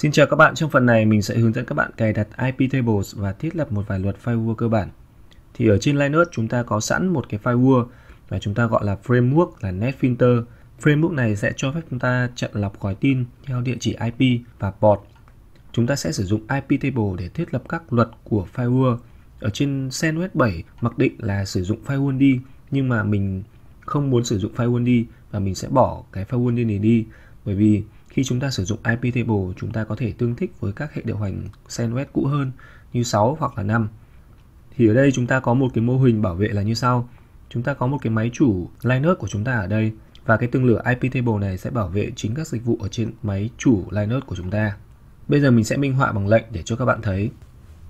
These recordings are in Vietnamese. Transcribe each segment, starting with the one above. Xin chào các bạn, trong phần này mình sẽ hướng dẫn các bạn cài đặt iptables và thiết lập một vài luật firewall cơ bản. Thì ở trên Linux chúng ta có sẵn một cái firewall và chúng ta gọi là framework là Netfilter. Framework này sẽ cho phép chúng ta chặn lọc gói tin theo địa chỉ IP và port. Chúng ta sẽ sử dụng iptable để thiết lập các luật của firewall. Ở trên CentOS 7 mặc định là sử dụng firewallD, nhưng mà mình không muốn sử dụng firewallD và mình sẽ bỏ cái firewallD này đi, bởi vì khi chúng ta sử dụng iptable chúng ta có thể tương thích với các hệ điều hành CentOS cũ hơn như 6 hoặc là 5. Thì ở đây chúng ta có một cái mô hình bảo vệ là như sau. Chúng ta có một cái máy chủ Linux của chúng ta ở đây và cái tương lửa iptable này sẽ bảo vệ chính các dịch vụ ở trên máy chủ Linux của chúng ta. Bây giờ mình sẽ minh họa bằng lệnh để cho các bạn thấy.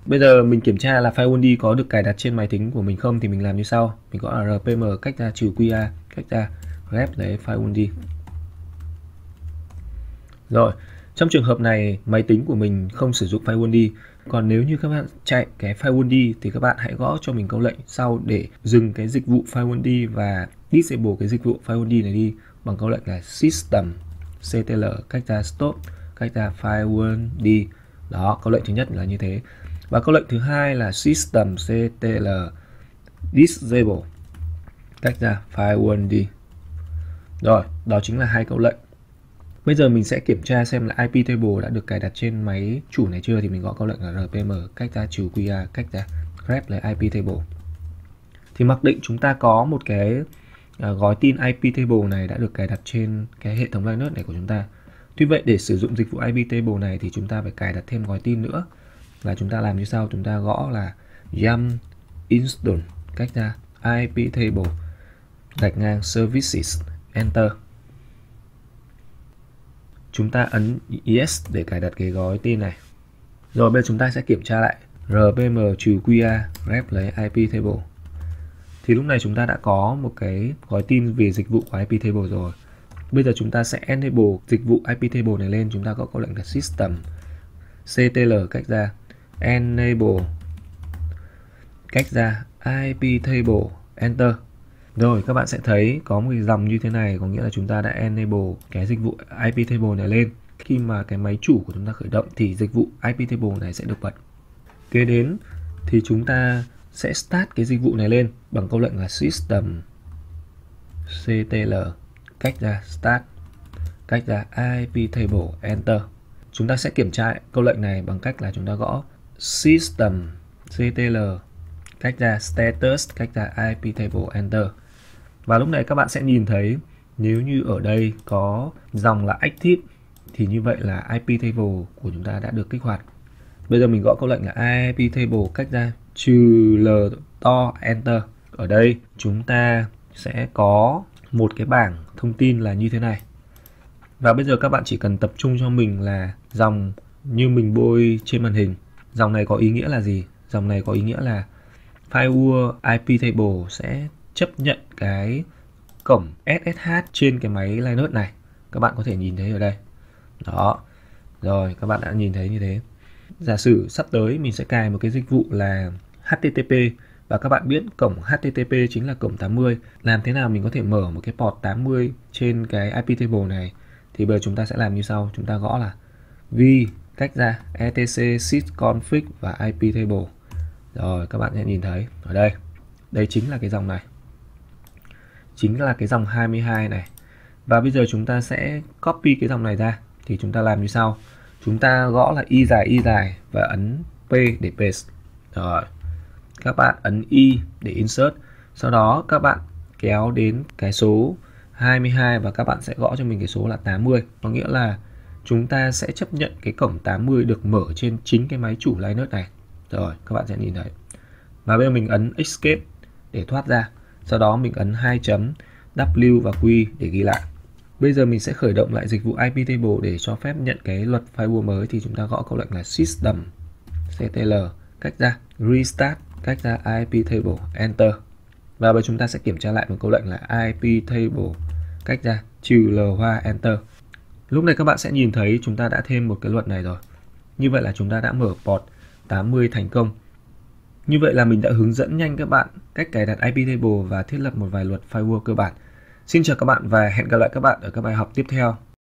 Bây giờ mình kiểm tra là firewallD có được cài đặt trên máy tính của mình không thì mình làm như sau. Mình gọi là rpm cách ra -qr cách ra rep đấy firewallD. Rồi, trong trường hợp này máy tính của mình không sử dụng firewallD. Còn nếu như các bạn chạy cái firewallD thì các bạn hãy gõ cho mình câu lệnh sau để dừng cái dịch vụ firewallD và disable cái dịch vụ firewallD này đi bằng câu lệnh là system ctl cách ra stop cách ra firewallD. Đó, câu lệnh thứ nhất là như thế. Và câu lệnh thứ hai là system ctl disable cách ra firewallD. Rồi, đó chính là hai câu lệnh. Bây giờ mình sẽ kiểm tra xem là iptable đã được cài đặt trên máy chủ này chưa, thì mình gõ câu lệnh là rpm cách ra -qr cách ra grep lấy iptable. Thì mặc định chúng ta có một cái gói tin iptable này đã được cài đặt trên cái hệ thống Linux này của chúng ta. Tuy vậy để sử dụng dịch vụ iptable này thì chúng ta phải cài đặt thêm gói tin nữa. Là chúng ta làm như sau, chúng ta gõ là yum install cách ra iptable gạch ngang services enter. Chúng ta ấn yes để cài đặt cái gói tin này. Rồi bây giờ chúng ta sẽ kiểm tra lại rpm-qr grep lấy iptable. Thì lúc này chúng ta đã có một cái gói tin về dịch vụ của iptable rồi. Bây giờ chúng ta sẽ enable dịch vụ iptable này lên. Chúng ta có câu lệnh là system ctl cách ra enable cách ra iptable enter. Rồi các bạn sẽ thấy có một cái dòng như thế này, có nghĩa là chúng ta đã enable cái dịch vụ iptable này lên. Khi mà cái máy chủ của chúng ta khởi động thì dịch vụ iptable này sẽ được bật. Kế đến thì chúng ta sẽ start cái dịch vụ này lên bằng câu lệnh là system ctl cách ra start cách ra iptable enter. Chúng ta sẽ kiểm tra câu lệnh này bằng cách là chúng ta gõ system ctl cách ra status cách ra iptable enter. Và lúc này các bạn sẽ nhìn thấy nếu như ở đây có dòng là active thì như vậy là iptable của chúng ta đã được kích hoạt. Bây giờ mình gõ câu lệnh là iptable cách ra -l to enter. Ở đây chúng ta sẽ có một cái bảng thông tin là như thế này. Và bây giờ các bạn chỉ cần tập trung cho mình là dòng như mình bôi trên màn hình. Dòng này có ý nghĩa là gì? Dòng này có ý nghĩa là firewall iptable sẽ chấp nhận cái cổng SSH trên cái máy Linux này. Các bạn có thể nhìn thấy ở đây. Đó. Rồi, các bạn đã nhìn thấy như thế. Giả sử sắp tới mình sẽ cài một cái dịch vụ là HTTP. Và các bạn biết cổng HTTP chính là cổng 80. Làm thế nào mình có thể mở một cái port 80 trên cái iptable này? Thì bây giờ chúng ta sẽ làm như sau. Chúng ta gõ là v cách ra etc sysconfig và iptable. Rồi các bạn sẽ nhìn thấy ở đây. Đây chính là cái dòng này. Chính là cái dòng 22 này. Và bây giờ chúng ta sẽ copy cái dòng này ra. Thì chúng ta làm như sau. Chúng ta gõ là y dài và ấn P để paste. Rồi. Các bạn ấn Y để insert. Sau đó các bạn kéo đến cái số 22 và các bạn sẽ gõ cho mình cái số là 80. Có nghĩa là chúng ta sẽ chấp nhận cái cổng 80 được mở trên chính cái máy chủ Linux này. Rồi, các bạn sẽ nhìn thấy. Và bây giờ mình ấn Escape để thoát ra. Sau đó mình ấn 2.W và Q để ghi lại. Bây giờ mình sẽ khởi động lại dịch vụ iptable để cho phép nhận cái luật firewall mới. Thì chúng ta gõ câu lệnh là System ctl cách ra Restart cách ra iptable Enter. Và bây giờ chúng ta sẽ kiểm tra lại một câu lệnh là iptable cách ra -l hoa Enter. Lúc này các bạn sẽ nhìn thấy chúng ta đã thêm một cái luật này rồi. Như vậy là chúng ta đã mở port 80 thành công. Như vậy là mình đã hướng dẫn nhanh các bạn cách cài đặt iptable và thiết lập một vài luật firewall cơ bản. Xin chào các bạn và hẹn gặp lại các bạn ở các bài học tiếp theo.